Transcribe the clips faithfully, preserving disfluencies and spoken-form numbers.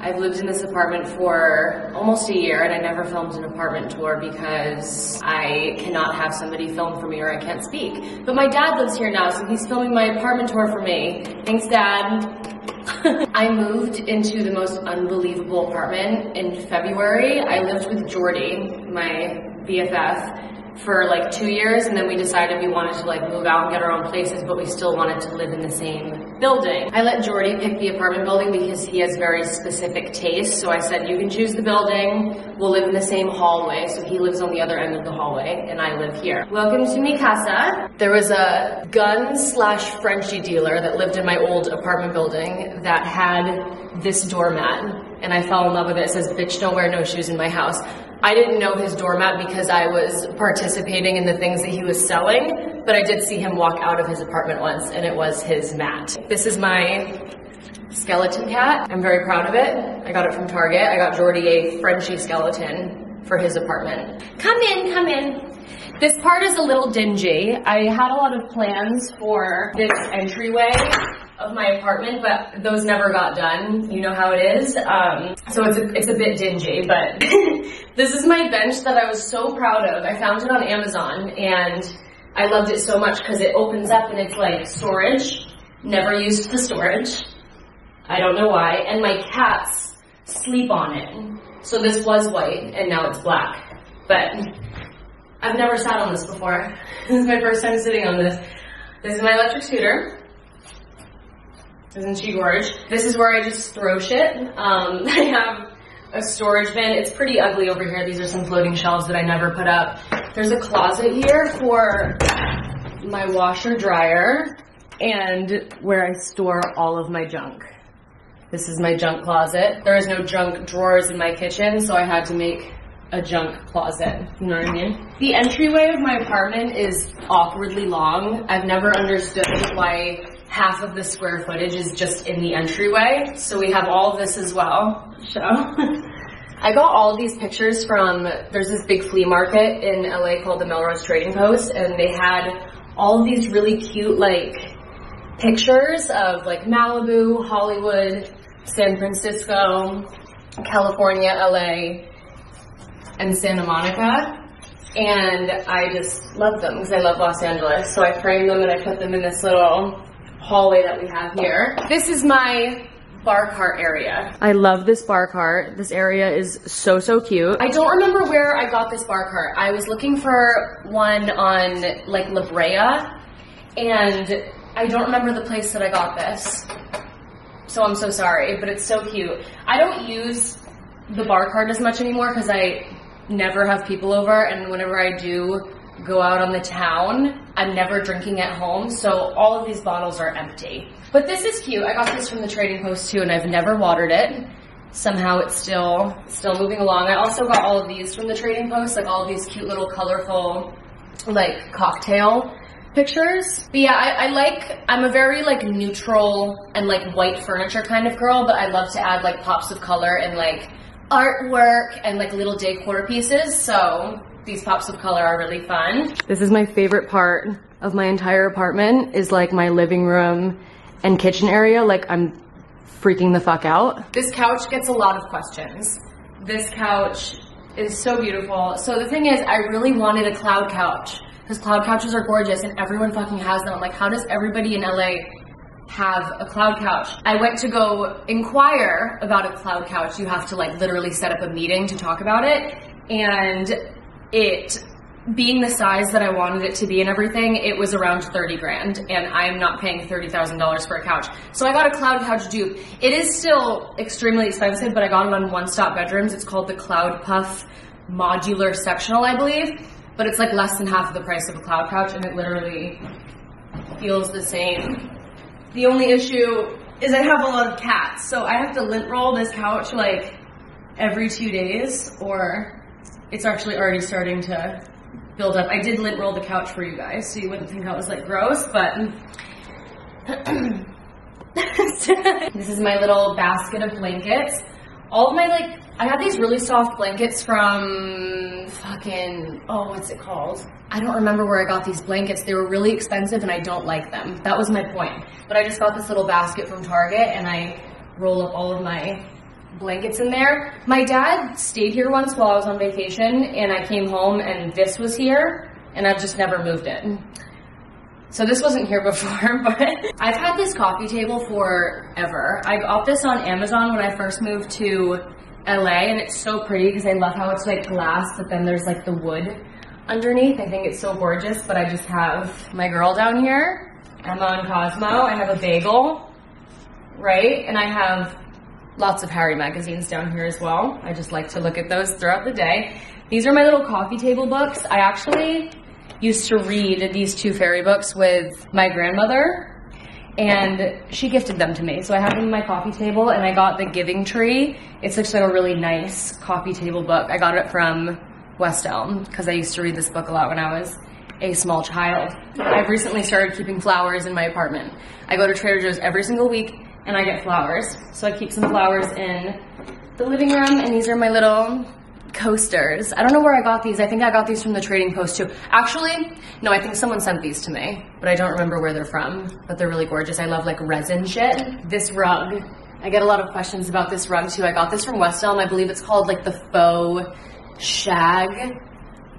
I've lived in this apartment for almost a year and I never filmed an apartment tour because I cannot have somebody film for me or I can't speak. But my dad lives here now, so he's filming my apartment tour for me. Thanks, Dad. I moved into the most unbelievable apartment in February. I lived with Jordy, my B F F, for like two years and then we decided we wanted to like move out and get our own places, but we still wanted to live in the same building. I let Jordy pick the apartment building because he has very specific tastes, so I said, you can choose the building, we'll live in the same hallway, so he lives on the other end of the hallway and I live here. Welcome to mi casa. There was a gun slash Frenchie dealer that lived in my old apartment building that had this doormat and I fell in love with it. It says, bitch, don't wear no shoes in my house. I didn't know his doormat because I was participating in the things that he was selling, but I did see him walk out of his apartment once and it was his mat. This is my skeleton cat. I'm very proud of it. I got it from Target. I got Jordy a Frenchie skeleton for his apartment. Come in, come in. This part is a little dingy. I had a lot of plans for this entryway of my apartment, but those never got done. You know how it is. Um, so it's a, it's a bit dingy, but this is my bench that I was so proud of. I found it on Amazon and I loved it so much because it opens up and it's like storage. Never used the storage. I don't know why. And my cats sleep on it. So this was white and now it's black, but I've never sat on this before. This is my first time sitting on this. This is my electric scooter. Isn't she gorgeous? This is where I just throw shit. Um, I have a storage bin. It's pretty ugly over here. These are some floating shelves that I never put up. There's a closet here for my washer dryer and where I store all of my junk. This is my junk closet. There is no junk drawers in my kitchen, so I had to make a junk closet, you know what I mean? The entryway of my apartment is awkwardly long. I've never understood why half of the square footage is just in the entryway. So we have all this as well. So I got all of these pictures from, there's this big flea market in L A called the Melrose Trading Post, and they had all of these really cute like pictures of like Malibu, Hollywood, San Francisco, California, L A, and Santa Monica, and I just love them because I love Los Angeles. So I framed them and I put them in this little hallway that we have here. This is my bar cart area. I love this bar cart. This area is so, so cute. I don't remember where I got this bar cart. I was looking for one on like La Brea, and I don't remember the place that I got this. So I'm so sorry, but it's so cute. I don't use the bar cart as much anymore because I never have people over, and whenever I do go out on the town, I'm never drinking at home, so all of these bottles are empty. But this is cute. I got this from the Trading Post too, and I've never watered it. Somehow it's still still moving along. I also got all of these from the Trading Post, like all of these cute little colorful like cocktail pictures. But yeah, I, I like, I'm a very like neutral and like white furniture kind of girl, but I love to add like pops of color and like artwork and like little decor pieces, so these pops of color are really fun. This is my favorite part of my entire apartment, is like my living room and kitchen area. Like I'm freaking the fuck out. This couch gets a lot of questions. This couch is so beautiful. So the thing is, I really wanted a cloud couch because cloud couches are gorgeous and everyone fucking has them. I'm like, how does everybody in L A have a cloud couch? I went to go inquire about a cloud couch. You have to like literally set up a meeting to talk about it, and it being the size that I wanted it to be and everything, it was around thirty grand, and I'm not paying thirty thousand dollars for a couch. So I got a cloud couch dupe. It is still extremely expensive, but I got it on One Stop Bedrooms. It's called the Cloud Puff Modular Sectional, I believe, but it's like less than half of the price of a cloud couch, and it literally feels the same. The only issue is I have a lot of cats, so I have to lint roll this couch like every two days, or it's actually already starting to build up. I did lint roll the couch for you guys, so you wouldn't think that was like gross, but this is my little basket of blankets. All of my like, I got these really soft blankets from fucking, oh, what's it called? I don't remember where I got these blankets. They were really expensive and I don't like them. That was my point. But I just got this little basket from Target and I roll up all of my blankets in there. My dad stayed here once while I was on vacation, and I came home and this was here, and I've just never moved it. So this wasn't here before, but I've had this coffee table forever. I got this on Amazon when I first moved to L A, and it's so pretty because I love how it's like glass, but then there's like the wood underneath. I think it's so gorgeous, but I just have my girl down here, Emma and Cosmo. I have a bagel, right? And I have lots of Harry magazines down here as well. I just like to look at those throughout the day. These are my little coffee table books. I actually used to read these two fairy books with my grandmother, and she gifted them to me. So I have them on my coffee table, and I got The Giving Tree. It's like a really nice coffee table book. I got it from West Elm because I used to read this book a lot when I was a small child. I've recently started keeping flowers in my apartment. I go to Trader Joe's every single week and I get flowers. So I keep some flowers in the living room, and these are my little coasters. I don't know where I got these. I think I got these from the Trading Post too. Actually, no, I think someone sent these to me, but I don't remember where they're from, but they're really gorgeous. I love like resin shit. This rug. I get a lot of questions about this rug too. I got this from West Elm. I believe it's called like the faux shag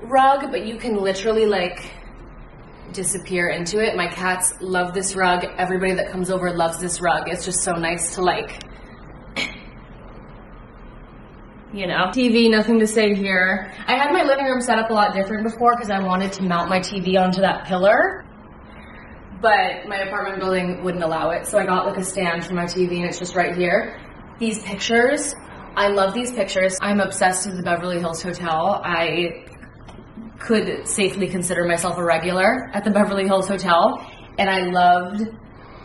rug, but you can literally like disappear into it. My cats love this rug. Everybody that comes over loves this rug. It's just so nice to like, you know. T V, nothing to say here. I had my living room set up a lot different before because I wanted to mount my T V onto that pillar, but my apartment building wouldn't allow it. So I got like a stand for my T V, and it's just right here. These pictures, I love these pictures. I'm obsessed with the Beverly Hills Hotel. I could safely consider myself a regular at the Beverly Hills Hotel, and I loved,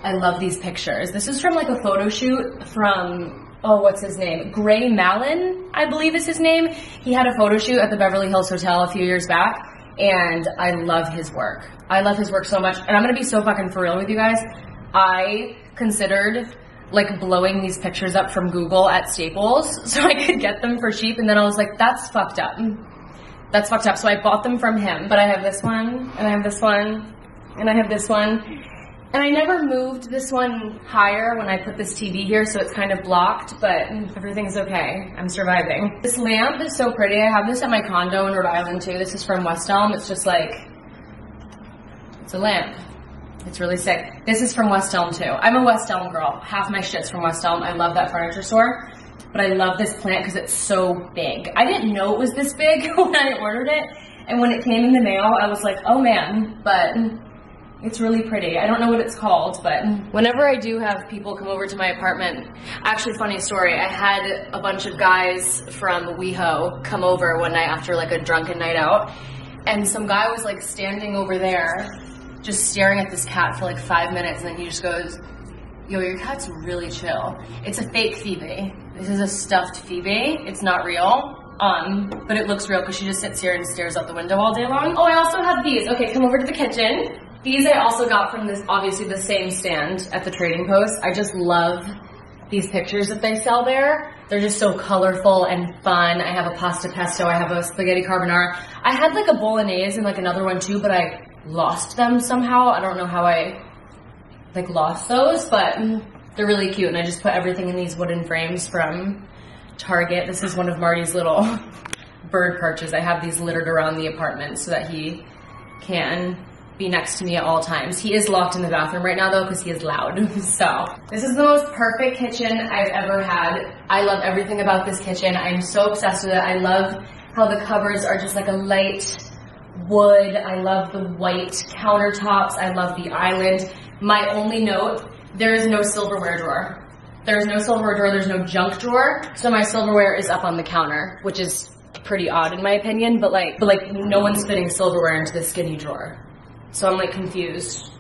I love these pictures. This is from like a photo shoot from, oh, what's his name? Gray Malin, I believe is his name. He had a photo shoot at the Beverly Hills Hotel a few years back, and I love his work. I love his work so much, and I'm gonna be so fucking for real with you guys. I considered like blowing these pictures up from Google at Staples so I could get them for cheap, and then I was like, that's fucked up. That's fucked up, so I bought them from him. But I have this one, and I have this one, and I have this one. And I never moved this one higher when I put this T V here, so it's kind of blocked, but everything's okay. I'm surviving. This lamp is so pretty. I have this at my condo in Rhode Island too. This is from West Elm. It's just like, it's a lamp. It's really sick. This is from West Elm too. I'm a West Elm girl. Half my shit's from West Elm. I love that furniture store, but I love this plant because it's so big. I didn't know it was this big when I ordered it, and when it came in the mail, I was like, oh man, but it's really pretty. I don't know what it's called, but whenever I do have people come over to my apartment, actually funny story, I had a bunch of guys from WeHo come over one night after like a drunken night out, and some guy was like standing over there just staring at this cat for like five minutes, and then he just goes, yo, your cat's really chill. It's a fake Phoebe. This is a stuffed Phoebe. It's not real, um, but it looks real because she just sits here and stares out the window all day long. Oh, I also have these. Okay, come over to the kitchen. These I also got from this, obviously the same stand at the Trading Post. I just love these pictures that they sell there. They're just so colorful and fun. I have a pasta pesto, I have a spaghetti carbonara. I had like a bolognese and like another one too, but I lost them somehow. I don't know how I like lost those, but they're really cute, and I just put everything in these wooden frames from Target. This is one of Marty's little bird perches. I have these littered around the apartment so that he can be next to me at all times. He is locked in the bathroom right now though because he is loud. So this is the most perfect kitchen I've ever had. I love everything about this kitchen. I'm so obsessed with it. I love how the covers are just like a light wood. I love the white countertops. I love the island. My only note, there is no silverware drawer. There is no silverware drawer. There's no junk drawer. So my silverware is up on the counter, which is pretty odd in my opinion, but like, but like no one's fitting silverware into the skinny drawer. So I'm like confused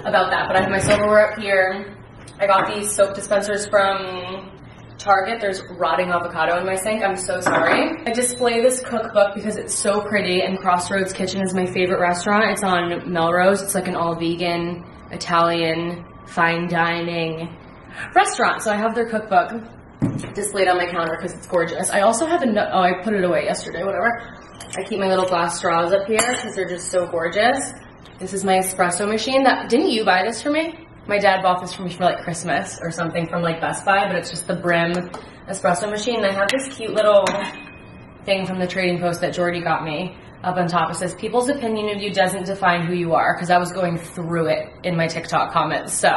about that, but I have my silverware up here. I got these soap dispensers from Target. There's rotting avocado in my sink. I'm so sorry. I display this cookbook because it's so pretty, and Crossroads Kitchen is my favorite restaurant. It's on Melrose. It's like an all vegan, Italian, fine dining restaurant. So I have their cookbook displayed on my counter because it's gorgeous. I also have a, no oh, I put it away yesterday, whatever. I keep my little glass straws up here because they're just so gorgeous. This is my espresso machine. That, didn't you buy this for me? My dad bought this for me for like Christmas or something from like Best Buy, but it's just the Brim espresso machine. And I have this cute little thing from the Trading Post that Jordy got me. Up on top it says, people's opinion of you doesn't define who you are, because I was going through it in my TikTok comments, so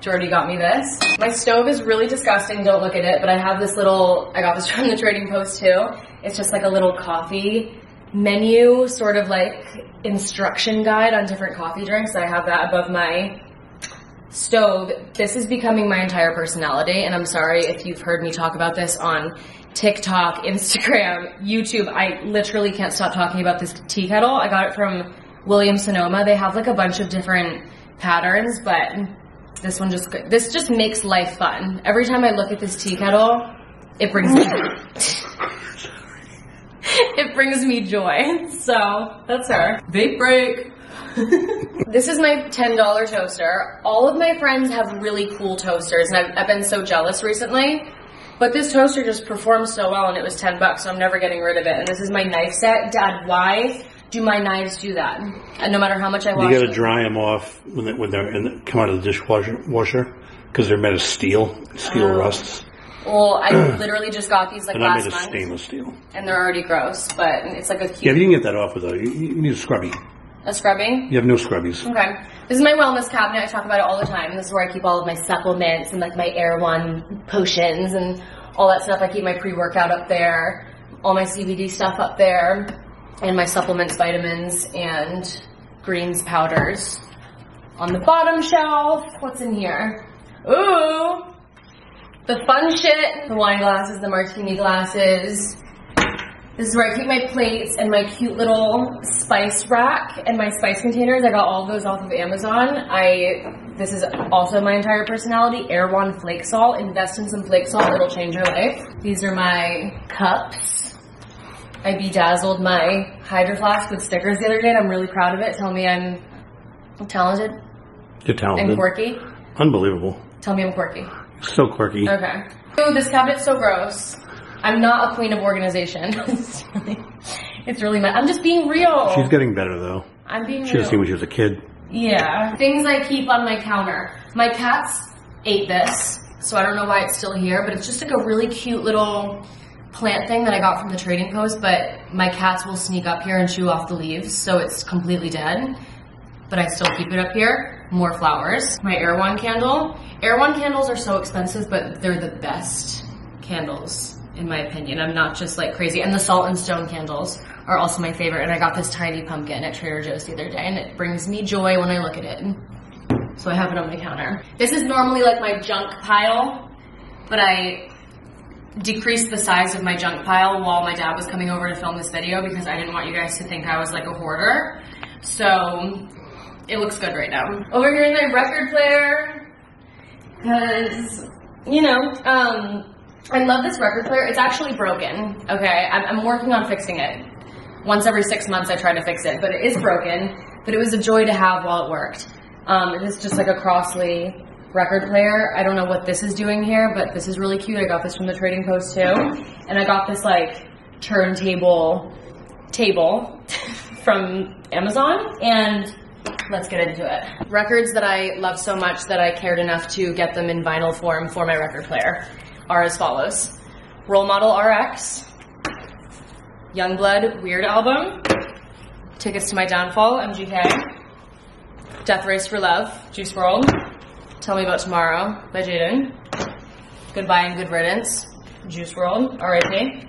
Jordy got me this. My stove is really disgusting, don't look at it, but I have this little, I got this from the Trading Post too. It's just like a little coffee menu, sort of like instruction guide on different coffee drinks. I have that above my stove. This is becoming my entire personality, and I'm sorry if you've heard me talk about this on TikTok, Instagram, YouTube. I literally can't stop talking about this tea kettle. I got it from William Sonoma. They have like a bunch of different patterns, but this one just, this just makes life fun. Every time I look at this tea kettle, it brings me, it brings me joy. So that's her. Vape break. This is my ten dollar toaster. All of my friends have really cool toasters, and I've, I've been so jealous recently. But this toaster just performed so well, and it was ten bucks, so I'm never getting rid of it. And this is my knife set. Dad, why do my knives do that? And no matter how much I wash them. You gotta dry them off when, they, when they're in the, come out of the dishwasher, because they're made of steel. Steel um, rusts. Well, I literally just got these like last month. They're not made of stainless steel. And they're already gross, but it's like a cute. Yeah, if you can get that off with though, you, you need a scrubby. A scrubbie? You have no scrubbies. Okay. This is my wellness cabinet. I talk about it all the time. This is where I keep all of my supplements and like my Erewhon potions and all that stuff. I keep my pre-workout up there, all my C B D stuff up there, and my supplements, vitamins, and greens powders. On the bottom shelf, what's in here? Ooh! The fun shit. The wine glasses, the martini glasses. This is where I keep my plates and my cute little spice rack and my spice containers. I got all of those off of Amazon. I, this is also my entire personality, Erewhon Flake Salt. Invest in some Flake Salt, it'll change your life. These are my cups. I bedazzled my Hydro Flask with stickers the other day, and I'm really proud of it. Tell me I'm talented. You're talented. And quirky. Unbelievable. Tell me I'm quirky. So quirky. Okay. Ooh, this cabinet's so gross. I'm not a queen of organization. It's really, it's really mad. I'm just being real. She's getting better though. I'm being she real. She was seen when she was a kid. Yeah. Things I keep on my counter. My cats ate this, so I don't know why it's still here, but it's just like a really cute little plant thing that I got from the Trading Post, but my cats will sneak up here and chew off the leaves, so it's completely dead. But I still keep it up here. More flowers. My Erewhon candle. Erewhon candles are so expensive, but they're the best candles. In my opinion, I'm not just like crazy. And the salt and stone candles are also my favorite. And I got this tiny pumpkin at Trader Joe's the other day, and it brings me joy when I look at it. So I have it on the counter. This is normally like my junk pile, but I decreased the size of my junk pile while my dad was coming over to film this video because I didn't want you guys to think I was like a hoarder. So it looks good right now. Over here is my record player because, you know, um, I love this record player. It's actually broken, okay? I'm, I'm working on fixing it. Once every six months I try to fix it, but it is broken. But it was a joy to have while it worked. Um, it is just like a Crossley record player. I don't know what this is doing here, but this is really cute. I got this from the Trading Post too. And I got this like turntable table from Amazon. And let's get into it. Records that I love so much that I cared enough to get them in vinyl form for my record player are as follows. Role Model R X, Youngblood Weird Album, Tickets to My Downfall, M G K, Death Race for Love, Juice world, Tell Me About Tomorrow by Jaden, Goodbye and Good Riddance, Juice world, R I P,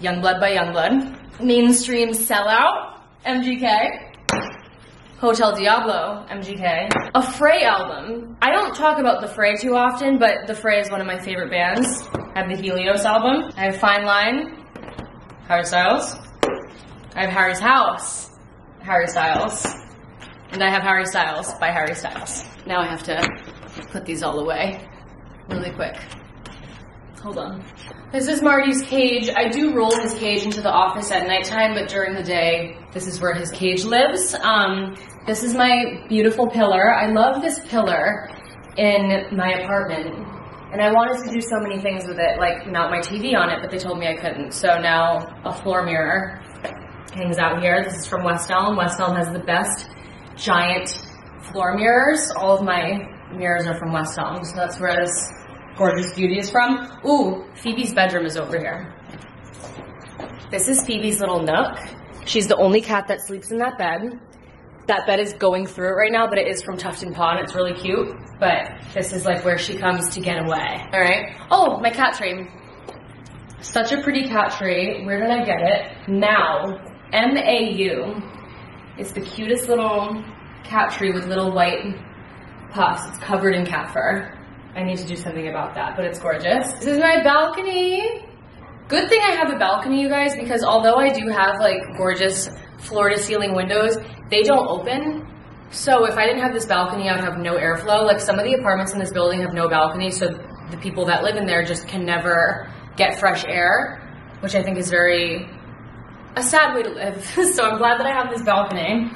Youngblood by Youngblood, Mainstream Sellout, M G K, Hotel Diablo, M G K. A Fray album. I don't talk about The Fray too often, but The Fray is one of my favorite bands. I have the Helios album. I have Fine Line, Harry Styles. I have Harry's House, Harry Styles. And I have Harry Styles by Harry Styles. Now I have to put these all away really quick. Hold on. This is Marty's cage. I do roll his cage into the office at nighttime, but during the day, this is where his cage lives. Um, this is my beautiful pillar. I love this pillar in my apartment, and I wanted to do so many things with it, like mount my T V on it, but they told me I couldn't. So now a floor mirror hangs out here. This is from West Elm. West Elm has the best giant floor mirrors. All of my mirrors are from West Elm, so that's where this gorgeous beauty is from. Ooh, Phoebe's bedroom is over here. This is Phoebe's little nook. She's the only cat that sleeps in that bed. That bed is going through it right now, but it is from Tuft and Paw, and it's really cute. But this is like where she comes to get away, all right? Oh, my cat tree. Such a pretty cat tree. Where did I get it? Now, M A U. It's the cutest little cat tree with little white puffs. It's covered in cat fur. I need to do something about that, but it's gorgeous. This is my balcony. Good thing I have a balcony, you guys, because although I do have like gorgeous floor-to-ceiling windows, they don't open. So if I didn't have this balcony, I would have no airflow. Like some of the apartments in this building have no balcony, so the people that live in there just can never get fresh air, which I think is very, a sad way to live. So I'm glad that I have this balcony.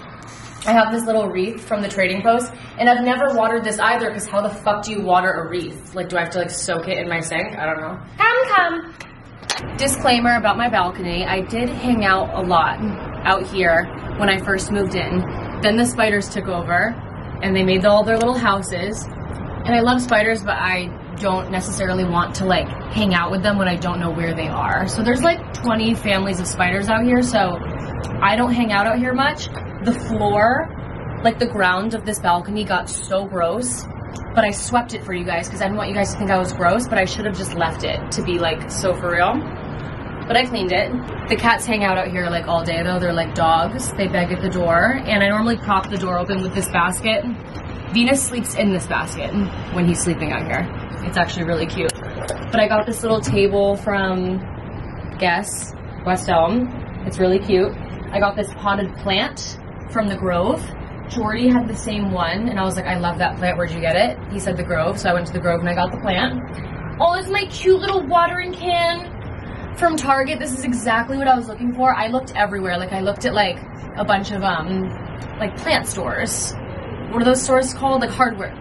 I have this little wreath from the Trading Post, and I've never watered this either, because how the fuck do you water a wreath? Like, do I have to like soak it in my sink? I don't know. Come, come. Disclaimer about my balcony. I did hang out a lot out here when I first moved in. Then the spiders took over, and they made all their little houses. And I love spiders, but I don't necessarily want to like hang out with them when I don't know where they are. So there's like twenty families of spiders out here, so I don't hang out out here much. The floor, like the ground of this balcony got so gross, but I swept it for you guys because I didn't want you guys to think I was gross, but I should have just left it to be like so for real. But I cleaned it. The cats hang out out here like all day though. They're like dogs. They beg at the door, and I normally prop the door open with this basket. Venus sleeps in this basket when he's sleeping out here. It's actually really cute. But I got this little table from, guess, West Elm. It's really cute. I got this potted plant from the Grove. Jordy had the same one, and I was like, I love that plant, where'd you get it? He said the Grove, so I went to the Grove and I got the plant. Oh, there's my cute little watering can from Target. This is exactly what I was looking for. I looked everywhere. Like I looked at like a bunch of um, like plant stores. What are those stores called? Like hardware.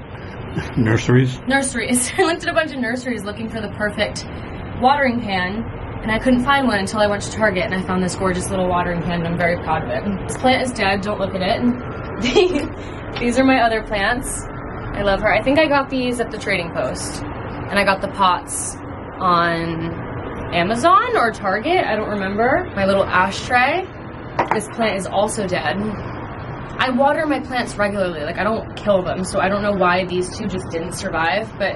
Nurseries? Nurseries. I looked at a bunch of nurseries looking for the perfect watering can, and I couldn't find one until I went to Target, and I found this gorgeous little watering can, and I'm very proud of it. This plant is dead. Don't look at it. These are my other plants. I love her. I think I got these at the Trading Post, and I got the pots on Amazon or Target. I don't remember. My little ashtray. This plant is also dead. I water my plants regularly, like I don't kill them, so I don't know why these two just didn't survive, but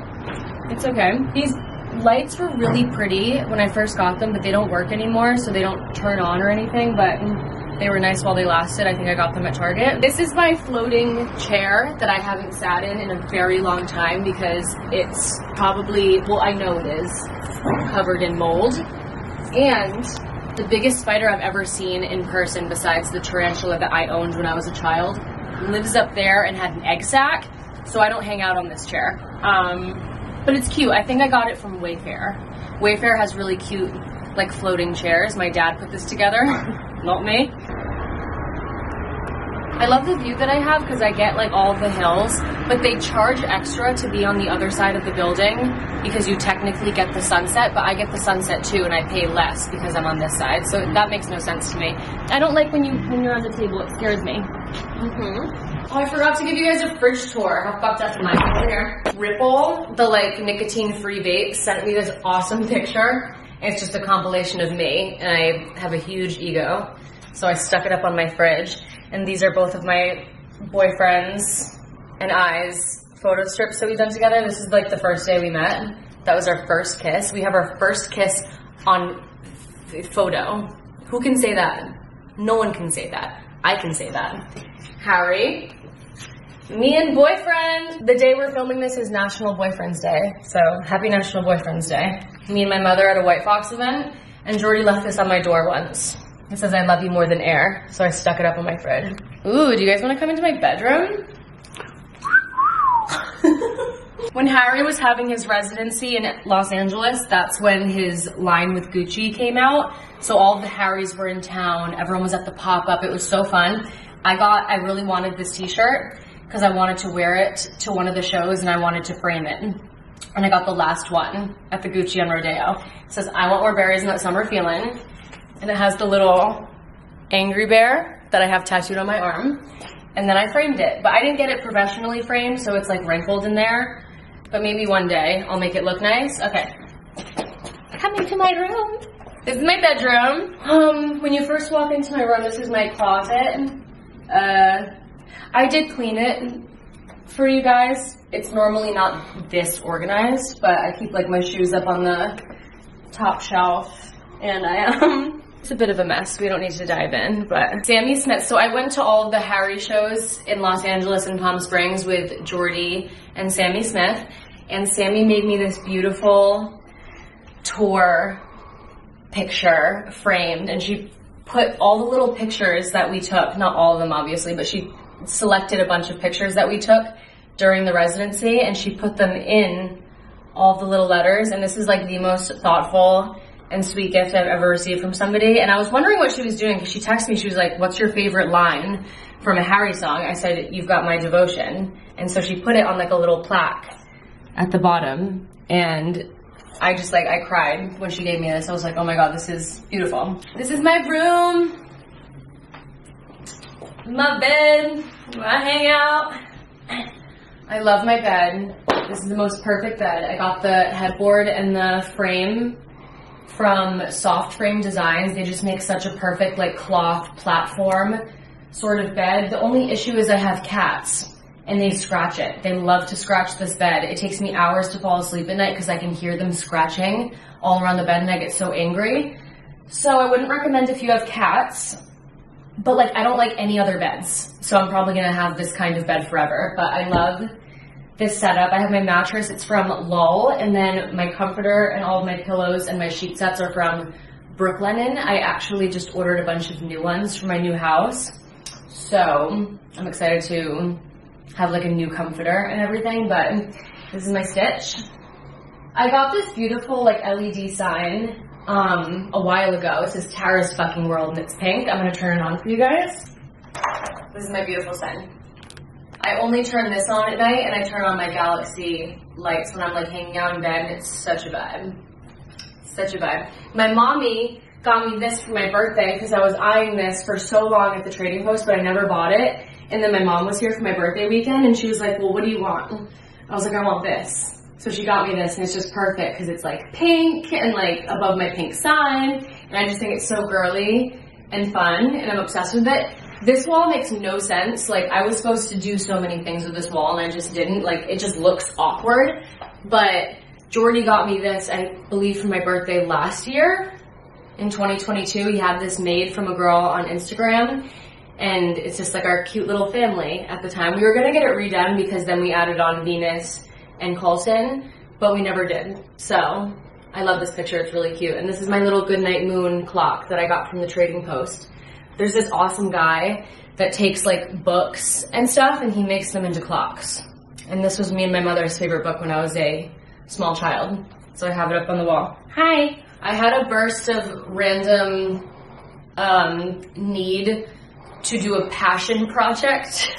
it's okay. These lights were really pretty when I first got them, but they don't work anymore, so they don't turn on or anything, but they were nice while they lasted. I think I got them at Target. This is my floating chair that I haven't sat in in a very long time because it's probably, well, I know it is covered in mold, and the biggest spider I've ever seen in person, besides the tarantula that I owned when I was a child, lives up there and had an egg sack, so I don't hang out on this chair. Um, but it's cute. I think I got it from Wayfair. Wayfair has really cute, like, floating chairs. My dad put this together, not me. I love the view that I have because I get, like, all of the hills, but they charge extra to be on the other side of the building because you technically get the sunset, but I get the sunset too, and I pay less because I'm on this side, so that makes no sense to me. I don't like when, you, when you're on the table. It scares me. Mm-hmm. Oh, I forgot to give you guys a fridge tour. How fucked up am I? Over here. Ripple, the, like, nicotine-free vape, sent me this awesome picture. It's just a compilation of me, and I have a huge ego, so I stuck it up on my fridge. And these are both of my boyfriend's and I's photo strips that we've done together. This is like the first day we met. That was our first kiss. We have our first kiss on photo. Who can say that? No one can say that. I can say that. Harry, me and boyfriend. The day we're filming this is National Boyfriend's Day. So happy National Boyfriend's Day. Me and my mother at a White Fox event, and Jordy left this on my door once. It says, I love you more than air, so I stuck it up on my fridge. Ooh, do you guys want to come into my bedroom? When Harry was having his residency in Los Angeles, that's when his line with Gucci came out. So all the Harrys were in town. Everyone was at the pop-up. It was so fun. I got, I really wanted this t-shirt because I wanted to wear it to one of the shows and I wanted to frame it. And I got the last one at the Gucci on Rodeo. It says, I want more berries in that summer feeling. And it has the little angry bear that I have tattooed on my arm. and then I framed it. But I didn't get it professionally framed, so it's like wrinkled in there. But maybe one day I'll make it look nice. Okay. Coming to my room. This is my bedroom. Um, when you first walk into my room, this is my closet. Uh, I did clean it for you guys. It's normally not this organized, but I keep like my shoes up on the top shelf, and I um. It's a bit of a mess. We don't need to dive in, but Sammy Smith. So I went to all of the Harry shows in Los Angeles and Palm Springs with Jordy and Sammy Smith, and Sammy made me this beautiful tour picture framed, and she put all the little pictures that we took, not all of them obviously, but she selected a bunch of pictures that we took during the residency, and she put them in all the little letters, and this is like the most thoughtful and sweet gift I've ever received from somebody. And I was wondering what she was doing, because she texted me, she was like, what's your favorite line from a Harry song? I said, you've got my devotion. And so she put it on like a little plaque at the bottom, and I just like, I cried when she gave me this. I was like, oh my God, this is beautiful. This is my room, my bed, where I hang out. I love my bed. This is the most perfect bed. I got the headboard and the frame from Soft Frame Designs. They just make such a perfect like cloth platform sort of bed. The only issue is I have cats and they scratch it. They love to scratch this bed. It takes me hours to fall asleep at night because I can hear them scratching all around the bed and I get so angry. So I wouldn't recommend if you have cats, but like I don't like any other beds. So I'm probably gonna have this kind of bed forever, but I love this setup. I have my mattress, it's from Lull, and then my comforter and all of my pillows and my sheet sets are from Brooklinen. I actually just ordered a bunch of new ones for my new house. So I'm excited to have like a new comforter and everything, but this is my Stitch. I got this beautiful like L E D sign um, a while ago. It says Tara's fucking world and it's pink. I'm gonna turn it on for you guys. This is my beautiful sign. I only turn this on at night, and I turn on my Galaxy lights when I'm like hanging out in bed. It's such a vibe. Such a vibe. My mommy got me this for my birthday because I was eyeing this for so long at the Trading Post, but I never bought it. And then my mom was here for my birthday weekend, and she was like, well, what do you want? I was like, I want this. So she got me this, and it's just perfect because it's like pink and like above my pink sign. And I just think it's so girly and fun, and I'm obsessed with it. This wall makes no sense. Like, I was supposed to do so many things with this wall and I just didn't. Like, it just looks awkward. But Jordy got me this, I believe, for my birthday last year. In twenty twenty-two, he had this made from a girl on Instagram. And it's just like our cute little family at the time. We were gonna get it redone because then we added on Venus and Coulson, but we never did. So, I love this picture, it's really cute. And this is my little Goodnight Moon clock that I got from the Trading Post. There's this awesome guy that takes like books and stuff and he makes them into clocks. And this was me and my mother's favorite book when I was a small child. So I have it up on the wall. Hi. I had a burst of random um, need to do a passion project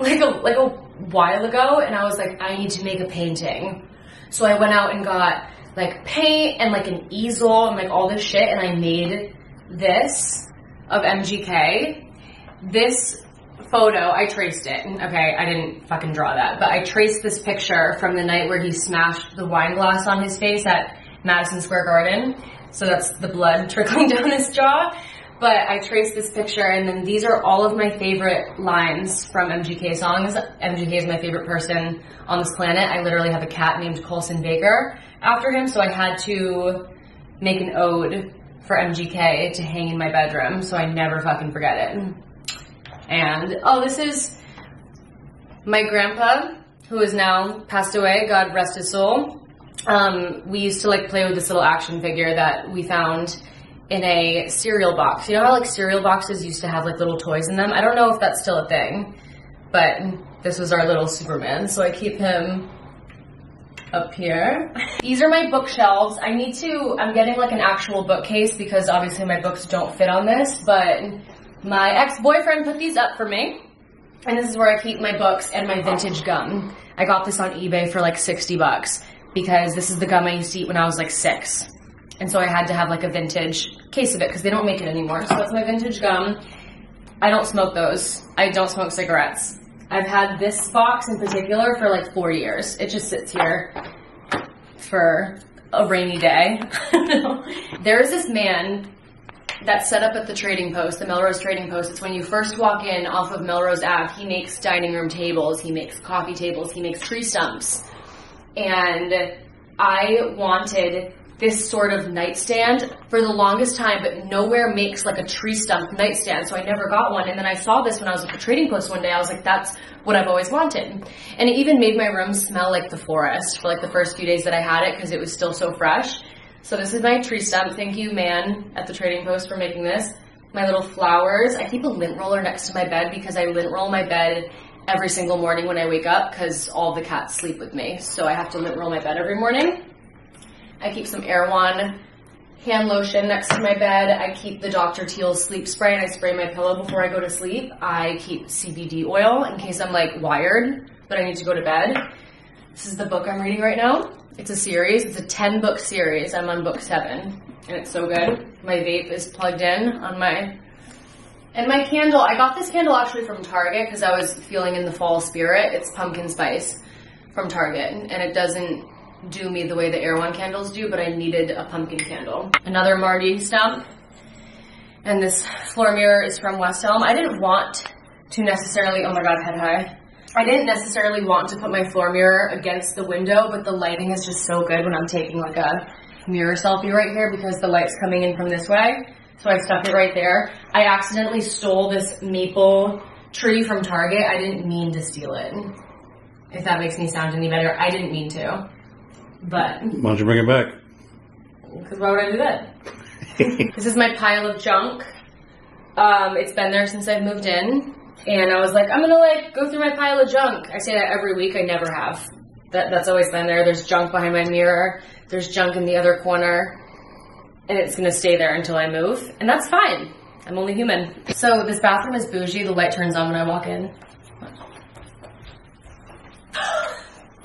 like a, like a while ago. And I was like, I need to make a painting. So I went out and got like paint and like an easel and like all this shit. And I made this of M G K. This photo, I traced it, okay? I didn't fucking draw that, but I traced this picture from the night where he smashed the wine glass on his face at Madison Square Garden. So that's the blood trickling down his jaw. But I traced this picture, and then these are all of my favorite lines from M G K songs. M G K is my favorite person on this planet. I literally have a cat named Colson Baker after him, so I had to make an ode for M G K to hang in my bedroom so I never fucking forget it. And, oh, this is my grandpa, who is now passed away, God rest his soul. Um, we used to like play with this little action figure that we found in a cereal box. You know how like cereal boxes used to have like little toys in them? I don't know if that's still a thing, but this was our little Superman, so I keep him up here. These are my bookshelves. I need to, I'm getting like an actual bookcase because obviously my books don't fit on this, but my ex-boyfriend put these up for me. And this is where I keep my books and my vintage gum. I got this on eBay for like sixty bucks because this is the gum I used to eat when I was like six. And so I had to have like a vintage case of it because they don't make it anymore. So that's my vintage gum. I don't smoke those. I don't smoke cigarettes. I've had this box in particular for like four years. It just sits here for a rainy day. There's this man that's set up at the Trading Post, the Melrose Trading Post. It's when you first walk in off of Melrose Ave. He makes dining room tables. He makes coffee tables. He makes tree stumps. And I wanted this sort of nightstand for the longest time, but nowhere makes like a tree stump nightstand, so I never got one. And then I saw this when I was at the Trading Post one day. I was like, that's what I've always wanted. And it even made my room smell like the forest for like the first few days that I had it, because it was still so fresh. So this is my tree stump. Thank you, man, at the Trading Post, for making this. My little flowers. I keep a lint roller next to my bed because I lint roll my bed every single morning when I wake up, because all the cats sleep with me, so I have to lint roll my bed every morning. I keep some Erewhon hand lotion next to my bed. I keep the Doctor Teal's sleep spray, and I spray my pillow before I go to sleep. I keep C B D oil in case I'm like wired, but I need to go to bed. This is the book I'm reading right now. It's a series. It's a ten book series. I'm on book seven, and it's so good. My vape is plugged in on my... And my candle, I got this candle actually from Target because I was feeling in the fall spirit. It's pumpkin spice from Target, and it doesn't do me the way the Erewhon candles do, but I needed a pumpkin candle. Another Marty stump, and this floor mirror is from West Elm. I didn't want to necessarily, oh my god, head high. I didn't necessarily want to put my floor mirror against the window, but the lighting is just so good when I'm taking like a mirror selfie right here because the light's coming in from this way, so I stuck it right there. I accidentally stole this maple tree from Target. I didn't mean to steal it. If that makes me sound any better, I didn't mean to. But why don't you bring it back? Because why would I do that? This is my pile of junk. Um, it's been there since I've moved in, and I was like, I'm gonna like go through my pile of junk. I say that every week. I never have. That that's always been there. There's junk behind my mirror. There's junk in the other corner, and it's gonna stay there until I move, and that's fine. I'm only human. So this bathroom is bougie. The light turns on when I walk in.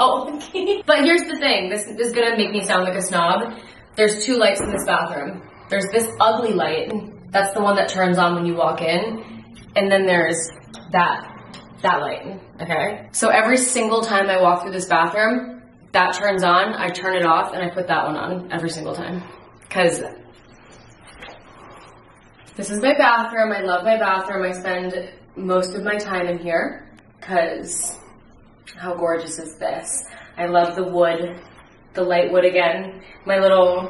Oh, okay. But here's the thing. This is gonna make me sound like a snob. There's two lights in this bathroom. There's this ugly light. That's the one that turns on when you walk in. And then there's that, that light, okay? So every single time I walk through this bathroom, that turns on, I turn it off, and I put that one on every single time. Because this is my bathroom. I love my bathroom. I spend most of my time in here because how gorgeous is this? I love the wood, the light wood again. My little,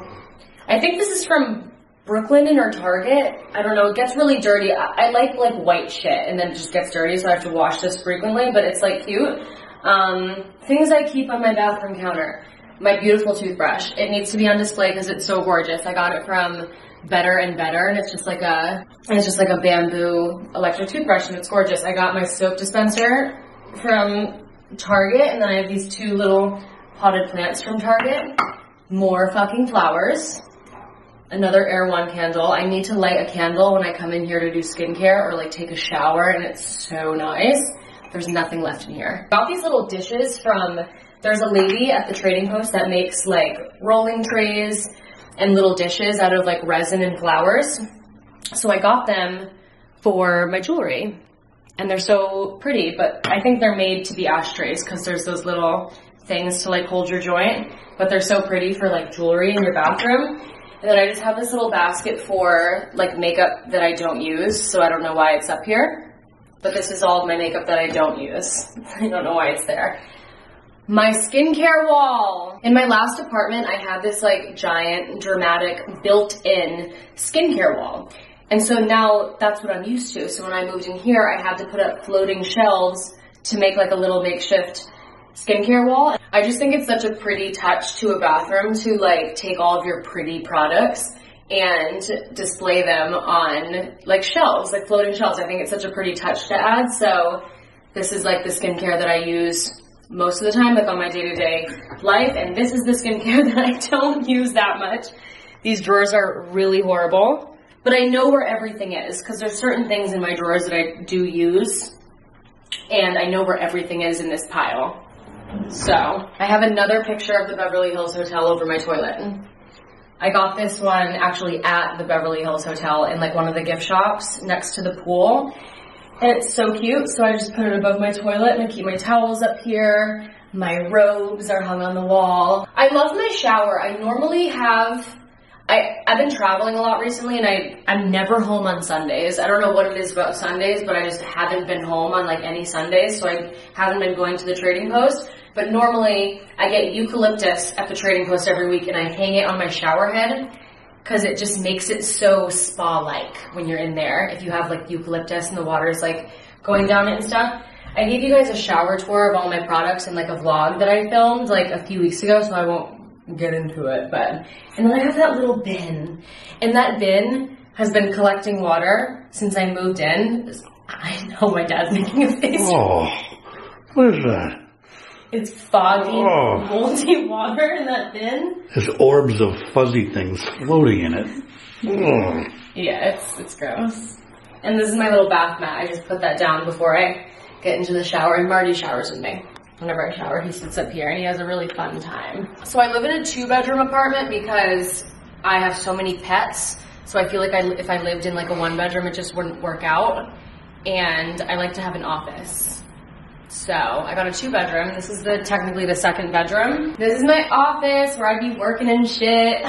I think this is from Brooklyn or Target. I don't know, it gets really dirty. I, I like like white shit, and then it just gets dirty, so I have to wash this frequently, but it's like cute. Um, things I keep on my bathroom counter. My beautiful toothbrush. It needs to be on display because it's so gorgeous. I got it from Better and Better, and it's just like a, it's just like a bamboo electric toothbrush, and it's gorgeous. I got my soap dispenser from Target, and then I have these two little potted plants from Target. More fucking flowers. Another Erewhon candle. I need to light a candle when I come in here to do skincare or like take a shower, and it's so nice. There's nothing left in here. Got these little dishes from, there's a lady at the Trading Post that makes like rolling trays and little dishes out of like resin and flowers. So I got them for my jewelry. And they're so pretty, but I think they're made to be ashtrays because there's those little things to like hold your joint, but they're so pretty for like jewelry in your bathroom. And then I just have this little basket for like makeup that I don't use, so I don't know why it's up here, but this is all of my makeup that I don't use. I don't know why it's there. My skincare wall. In my last apartment, I had this like giant, dramatic, built-in skincare wall. And so now that's what I'm used to. So when I moved in here, I had to put up floating shelves to make like a little makeshift skincare wall. I just think it's such a pretty touch to a bathroom to like take all of your pretty products and display them on like shelves, like floating shelves. I think it's such a pretty touch to add. So this is like the skincare that I use most of the time, like on my day-to-day life. And this is the skincare that I don't use that much. These drawers are really horrible. But I know where everything is, because there's certain things in my drawers that I do use, and I know where everything is in this pile. So, I have another picture of the Beverly Hills Hotel over my toilet. I got this one actually at the Beverly Hills Hotel in like one of the gift shops next to the pool. And it's so cute, so I just put it above my toilet and I keep my towels up here. My robes are hung on the wall. I love my shower. I normally have, I, I've been traveling a lot recently and I, I'm never home on Sundays. I don't know what it is about Sundays, but I just haven't been home on like any Sundays, so I haven't been going to the Trading Post. But normally I get eucalyptus at the Trading Post every week and I hang it on my shower head because it just makes it so spa-like when you're in there. If you have like eucalyptus and the water's like going down it and stuff. I gave you guys a shower tour of all my products in like a vlog that I filmed like a few weeks ago, so I won't get into it, but. And then I have that little bin. And that bin has been collecting water since I moved in. I know my dad's making a face. Oh, what is that? It's foggy, oh. moldy water in that bin. There's orbs of fuzzy things floating in it. Oh. Yeah, it's, it's gross. And this is my little bath mat. I just put that down before I get into the shower, and Marty showers with me. Whenever I shower, he sits up here and he has a really fun time. So I live in a two bedroom apartment because I have so many pets. So I feel like I, if I lived in like a one bedroom, it just wouldn't work out. And I like to have an office. So I got a two bedroom. This is the technically the second bedroom. This is my office where I'd be working and shit.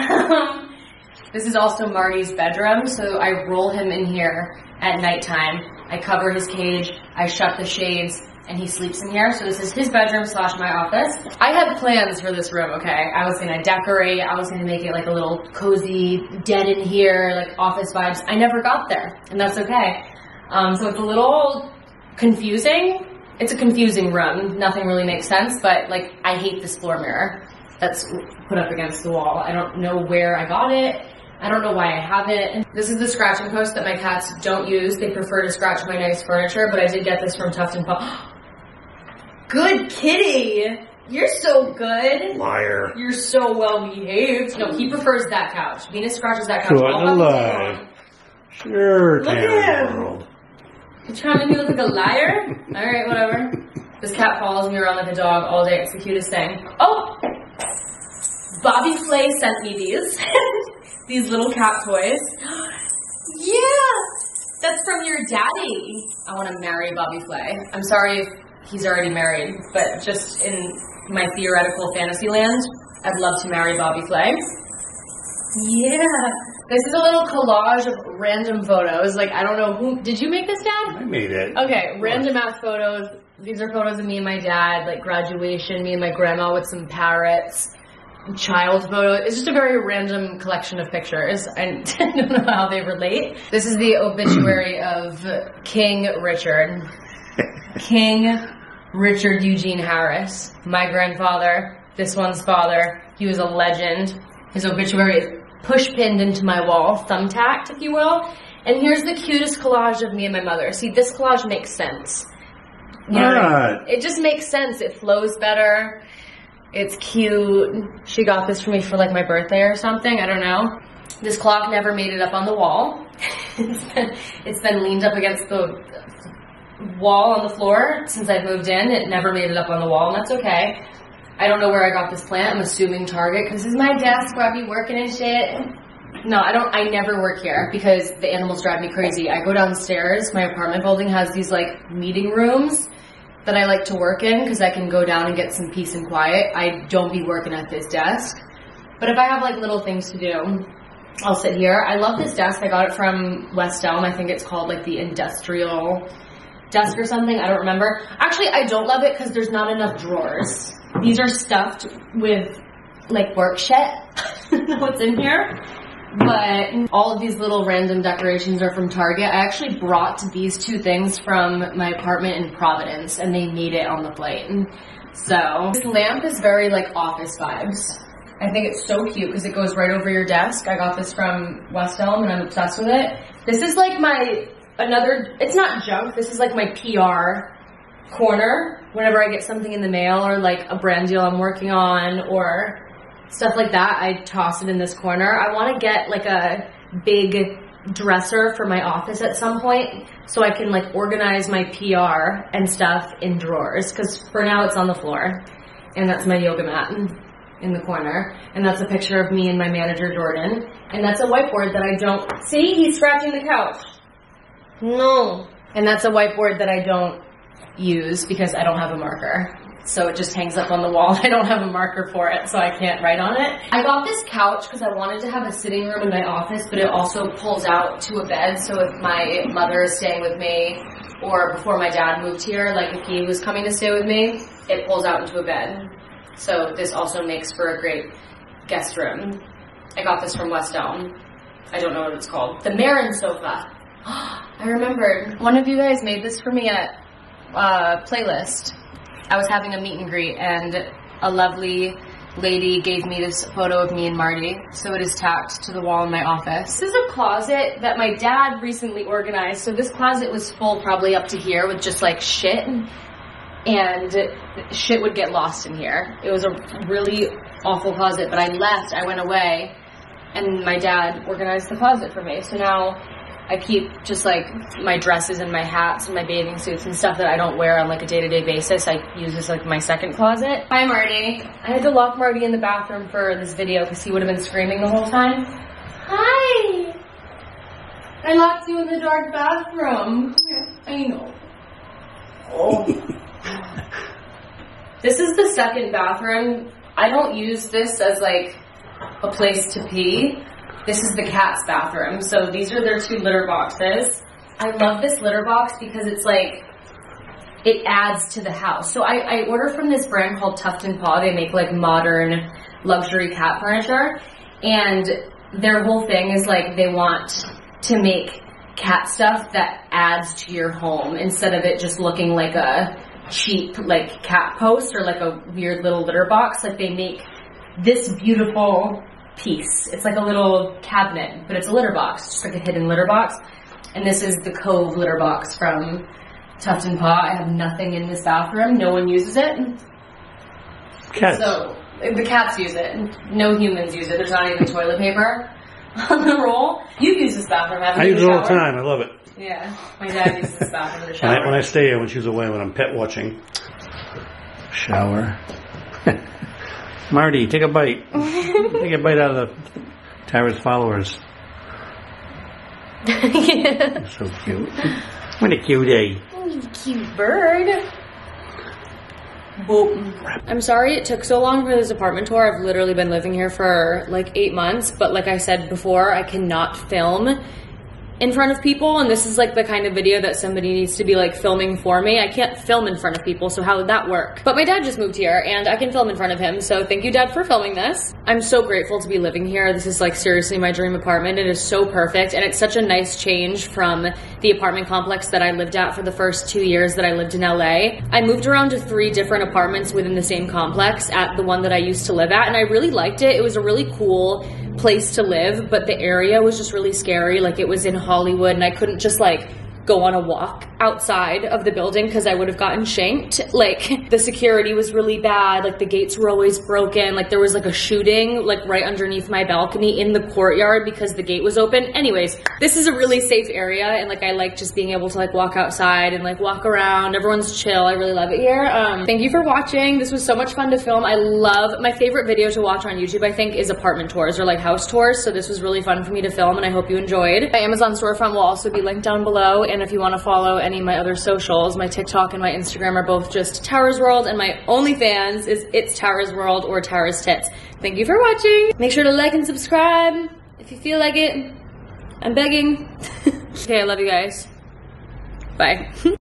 This is also Marty's bedroom. So I roll him in here at nighttime. I cover his cage, I shut the shades, and he sleeps in here. So this is his bedroom slash my office. I had plans for this room, okay? I was gonna decorate, I was gonna make it like a little cozy den in here, like office vibes. I never got there, and that's okay. Um, so it's a little confusing. It's a confusing room. Nothing really makes sense, but like I hate this floor mirror that's put up against the wall. I don't know where I got it. I don't know why I have it. This is the scratching post that my cats don't use. They prefer to scratch my nice furniture, but I did get this from Tuft and Puff. Good kitty! You're so good. Liar. You're so well behaved. No, he prefers that couch. Venus scratches that couch. What a lie. Sure, look at him. World. You're trying to make me look like a liar? Alright, whatever. This cat follows me around like a dog all day. It's the cutest thing. Oh! Bobby Flay sent me these. These little cat toys. Yeah! That's from your daddy. I want to marry Bobby Flay. I'm sorry if he's already married, but just in my theoretical fantasy land, I'd love to marry Bobby Flay. Yeah! This is a little collage of random photos. Like, I don't know who... Did you make this, Dad? I made it. Okay, random-ass photos. These are photos of me and my dad, like graduation, me and my grandma with some parrots. Child photo. It's just a very random collection of pictures. I don't know how they relate. This is the obituary of King Richard. King Richard Eugene Harris. My grandfather, this one's father. He was a legend. His obituary is push-pinned into my wall, thumbtacked, if you will. And here's the cutest collage of me and my mother. See, this collage makes sense. You know, right. It just makes sense. It flows better. It's cute. She got this for me for like my birthday or something. I don't know. This clock never made it up on the wall. it's, been, it's been leaned up against the wall on the floor since I moved in. It never made it up on the wall, and that's okay. I don't know where I got this plant. I'm assuming Target, because this is my desk where I be working and shit. No, I don't. I never work here because the animals drive me crazy. I go downstairs. My apartment building has these like meeting rooms that I like to work in because I can go down and get some peace and quiet. I don't be working at this desk. But if I have like little things to do, I'll sit here. I love this desk. I got it from West Elm. I think it's called like the industrial desk or something. I don't remember. Actually, I don't love it because there's not enough drawers. These are stuffed with like work shit. I don't know what's in here. But all of these little random decorations are from Target. I actually brought these two things from my apartment in Providence, and they made it on the plane. So this lamp is very like office vibes. I think it's so cute because it goes right over your desk. I got this from West Elm, and I'm obsessed with it. This is like my another. It's not junk. This is like my P R corner. Whenever I get something in the mail or like a brand deal I'm working on or stuff like that, I toss it in this corner. I want to get like a big dresser for my office at some point so I can like organize my P R and stuff in drawers, because for now it's on the floor. And that's my yoga mat. in the corner, and that's a picture of me and my manager, Jordan, and that's a whiteboard that I don't... See? He's scratching the couch. No. And that's a whiteboard that I don't use because I don't have a marker. So it just hangs up on the wall. I don't have a marker for it, so I can't write on it. I got this couch because I wanted to have a sitting room in my office, but it also pulls out to a bed, so if my mother is staying with me, or before my dad moved here, like if he was coming to stay with me, it pulls out into a bed. So this also makes for a great guest room. I got this from West Elm. I don't know what it's called. The Marin sofa. I remembered. One of you guys made this for me at uh, Playlist. I was having a meet and greet, and a lovely lady gave me this photo of me and Marty, so it is tacked to the wall in my office. This is a closet that my dad recently organized, so this closet was full probably up to here with just like shit, and shit would get lost in here. It was a really awful closet, but I left, I went away, and my dad organized the closet for me, so now I keep just like my dresses and my hats and my bathing suits and stuff that I don't wear on like a day-to-day basis. I use this like my second closet. Hi, Marty. I had to lock Marty in the bathroom for this video because he would have been screaming the whole time. Hi. I locked you in the dark bathroom. I know. Oh. This is the second bathroom. I don't use this as like a place to pee. This is the cat's bathroom, so these are their two litter boxes. I love this litter box because it's like, it adds to the house. So I, I order from this brand called Tuft and Paw. They make like modern luxury cat furniture, and their whole thing is like they want to make cat stuff that adds to your home instead of it just looking like a cheap like cat post or like a weird little litter box. Like they make this beautiful piece. It's like a little cabinet, but it's a litter box, just like a hidden litter box. And this is the Cove litter box from Tuft and Paw. I have nothing in this bathroom. No one uses it. Cats. So the cats use it. No humans use it. There's not even toilet paper on the roll. You use this bathroom, haven't you? I use it all the time. I love it. Yeah. My dad uses this bathroom in the shower. When I, when I stay here, when she's away, when I'm pet watching. Shower. Marty, take a bite. Take a bite out of the Tara's followers. Yeah. So cute. What a cutie. Oh, cute bird. Boom. I'm sorry it took so long for this apartment tour. I've literally been living here for like eight months, but like I said before, I cannot film in front of people, and this is like the kind of video that somebody needs to be like filming for me. I can't film in front of people, so how would that work? But my dad just moved here, and I can film in front of him, so thank you, Dad, for filming this. I'm so grateful to be living here. This is like seriously my dream apartment. It is so perfect, and it's such a nice change from the apartment complex that I lived at for the first two years that I lived in L A. I moved around to three different apartments within the same complex at the one that I used to live at, and I really liked it. It was a really cool place to live, but the area was just really scary. Like it was in Hollywood, and I couldn't just like go on a walk outside of the building because I would have gotten shanked. Like the security was really bad, like the gates were always broken, like there was like a shooting like right underneath my balcony in the courtyard because the gate was open. Anyways, this is a really safe area, and like I like just being able to like walk outside and like walk around. Everyone's chill. I really love it here. Um thank you for watching. This was so much fun to film. I love, my favorite video to watch on YouTube I think is apartment tours or like house tours, so this was really fun for me to film, and I hope you enjoyed. My Amazon storefront will also be linked down below, and if you want to follow any of my other socials, my TikTok and my Instagram are both just Towers World, and my OnlyFans is It's Towers World or Towers Tits. Thank you for watching. Make sure to like and subscribe if you feel like it. I'm begging. Okay, I love you guys. Bye.